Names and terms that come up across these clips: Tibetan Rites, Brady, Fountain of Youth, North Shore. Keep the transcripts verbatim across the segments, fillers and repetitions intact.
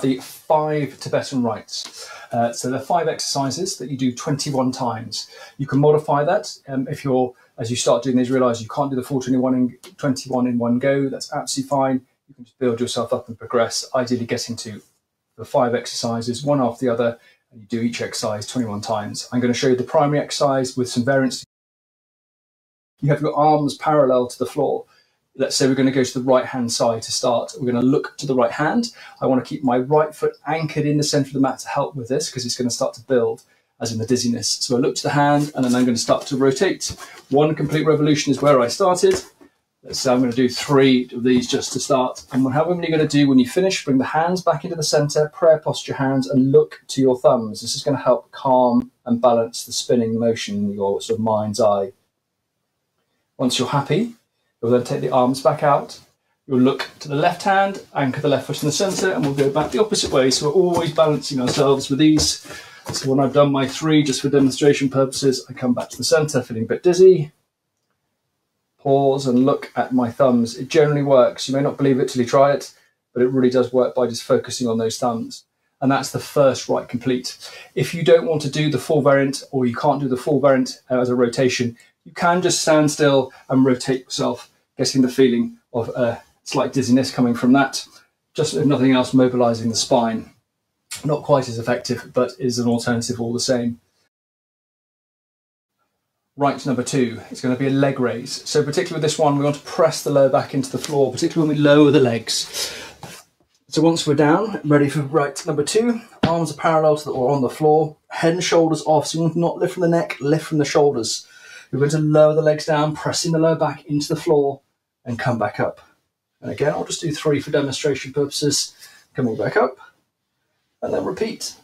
The five Tibetan rites. Uh, so there are five exercises that you do twenty-one times. You can modify that um, if you're, as you start doing these, realize you can't do the full twenty-one in, twenty-one in one go. That's absolutely fine. You can just build yourself up and progress, ideally getting to the five exercises, one after the other, and you do each exercise twenty-one times. I'm going to show you the primary exercise with some variants. You have your arms parallel to the floor. Let's say we're going to go to the right-hand side to start. We're going to look to the right hand. I want to keep my right foot anchored in the center of the mat to help with this, because it's going to start to build, as in the dizziness. So I look to the hand, and then I'm going to start to rotate. One complete revolution is where I started. Let's say I'm going to do three of these just to start. And however many you're going to do when you finish, bring the hands back into the center, prayer posture hands, and look to your thumbs. This is going to help calm and balance the spinning motion in your sort of mind's eye. Once you're happy, you'll then take the arms back out. You'll look to the left hand, anchor the left foot in the centre, and we'll go back the opposite way. So we're always balancing ourselves with these. So when I've done my three, just for demonstration purposes, I come back to the centre, feeling a bit dizzy. Pause and look at my thumbs. It generally works. You may not believe it till you try it, but it really does work by just focusing on those thumbs. And that's the first rite complete. If you don't want to do the full variant, or you can't do the full variant as a rotation, you can just stand still and rotate yourself, getting the feeling of a slight dizziness coming from that. Just, if nothing else, mobilizing the spine. Not quite as effective, but is an alternative all the same. Rite number two is going to be a leg raise. So particularly with this one, we want to press the lower back into the floor, particularly when we lower the legs. So once we're down, ready for rite number two, arms are parallel to the, or on the floor, head and shoulders off. So you want to not lift from the neck, lift from the shoulders. We're going to lower the legs down, pressing the lower back into the floor, and come back up. And again, I'll just do three for demonstration purposes. Coming back up, and then repeat.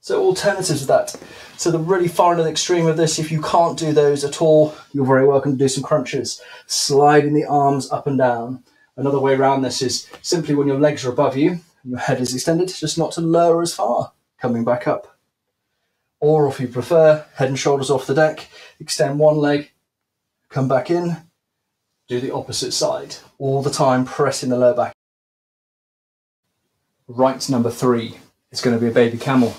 So alternatives to that. So the really far and extreme of this, if you can't do those at all, you're very welcome to do some crunches, sliding the arms up and down. Another way around this is simply when your legs are above you, and your head is extended, just not to lower as far, coming back up. Or if you prefer, head and shoulders off the deck, extend one leg, come back in, do the opposite side, all the time pressing the lower back. Rite number three is going to be a baby camel.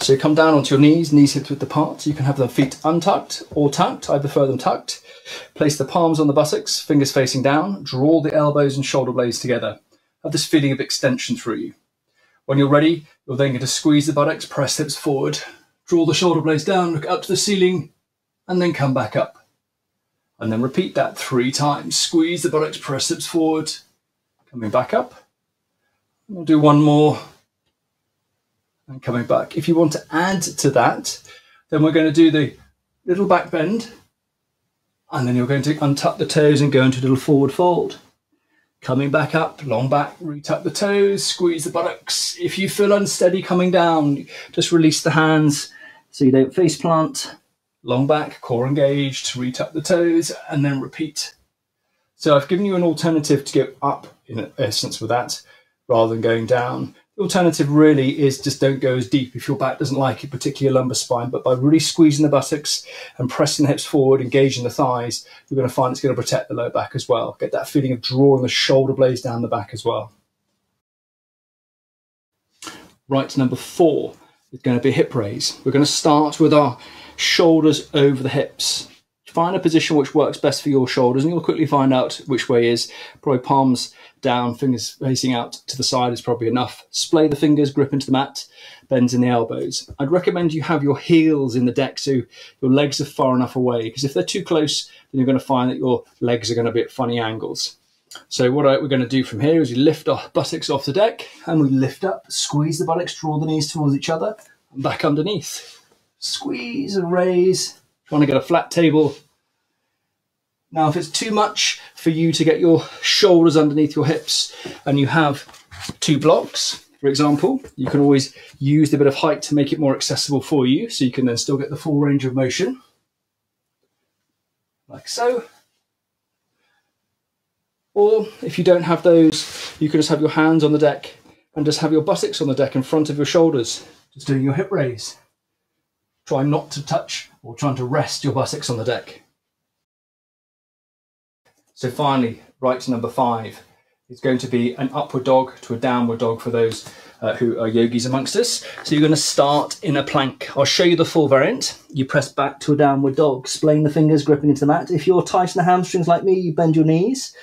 So you come down onto your knees, knees hip width apart. You can have the feet untucked or tucked. I prefer them tucked. Place the palms on the buttocks, fingers facing down, draw the elbows and shoulder blades together. Have this feeling of extension through you. When you're ready, you're then going to squeeze the buttocks, press hips forward, draw the shoulder blades down, look up to the ceiling, and then come back up. And then repeat that three times. Squeeze the buttocks, press hips forward, coming back up. We'll do one more, and coming back. If you want to add to that, then we're going to do the little back bend, and then you're going to untuck the toes and go into a little forward fold. Coming back up, long back, retuck the toes, squeeze the buttocks. If you feel unsteady coming down, just release the hands so you don't face plant. Long back, core engaged, retuck the toes, and then repeat. So I've given you an alternative to go up in essence with that, rather than going down. The alternative really is just don't go as deep if your back doesn't like it, particularly your lumbar spine, but by really squeezing the buttocks and pressing the hips forward, engaging the thighs, you're going to find it's going to protect the lower back as well. Get that feeling of drawing the shoulder blades down the back as well. Rite number four is going to be a hip raise. We're going to start with our shoulders over the hips. Find a position which works best for your shoulders, and you'll quickly find out which way is. Probably palms down, fingers facing out to the side is probably enough. Splay the fingers, grip into the mat, bends in the elbows. I'd recommend you have your heels in the deck so your legs are far enough away, because if they're too close, then you're going to find that your legs are going to be at funny angles. So what we're going to do from here is you lift our buttocks off the deck, and we lift up, squeeze the buttocks, draw the knees towards each other, and back underneath. Squeeze and raise, trying to get a flat table. Now, if it's too much for you to get your shoulders underneath your hips and you have two blocks, for example, you can always use a bit of height to make it more accessible for you, so you can then still get the full range of motion, like so. Or if you don't have those, you can just have your hands on the deck and just have your buttocks on the deck in front of your shoulders, just doing your hip raise. Try not to touch or trying to rest your buttocks on the deck. So finally, rite number five is going to be an upward dog to a downward dog for those uh, who are yogis amongst us. So you're going to start in a plank. I'll show you the full variant. You press back to a downward dog, splaying the fingers, gripping into the mat. If you're tight in the hamstrings like me, you bend your knees,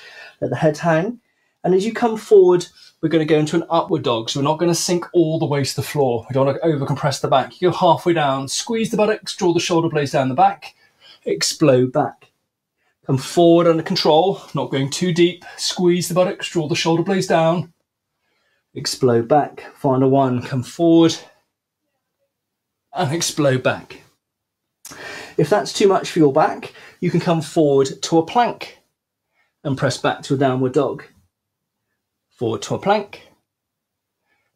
let the head hang. And as you come forward, we're going to go into an upward dog. So we're not going to sink all the way to the floor. We don't want to overcompress the back. You go halfway down, squeeze the buttocks, draw the shoulder blades down the back, explode back. Come forward under control, not going too deep. Squeeze the buttocks, draw the shoulder blades down, explode back. Final one, come forward and explode back. If that's too much for your back, you can come forward to a plank and press back to a downward dog. Forward to a plank,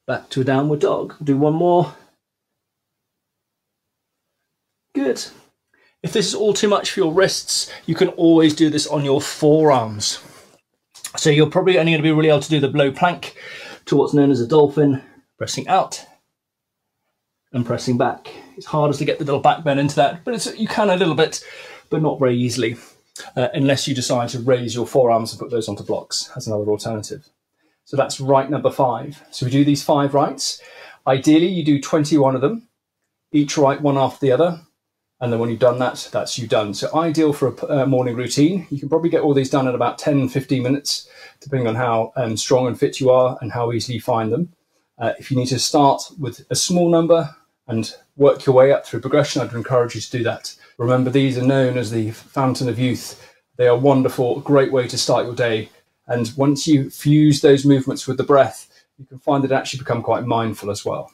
back to a downward dog. Do one more. Good. If this is all too much for your wrists, you can always do this on your forearms. So you're probably only going to be really able to do the low plank to what's known as a dolphin, pressing out and pressing back. It's harder to get the little back bend into that, but it's, you can a little bit, but not very easily, uh, unless you decide to raise your forearms and put those onto blocks as another alternative. So that's rite number five. So we do these five rites. Ideally, you do twenty-one of them, each rite one after the other. And then when you've done that, that's you done. So ideal for a uh, morning routine. You can probably get all these done in about ten, fifteen minutes, depending on how um, strong and fit you are and how easily you find them. Uh, if you need to start with a small number and work your way up through progression, I'd encourage you to do that. Remember, these are known as the Fountain of Youth. They are wonderful, great way to start your day. And once you fuse those movements with the breath, you can find that it actually become quite mindful as well.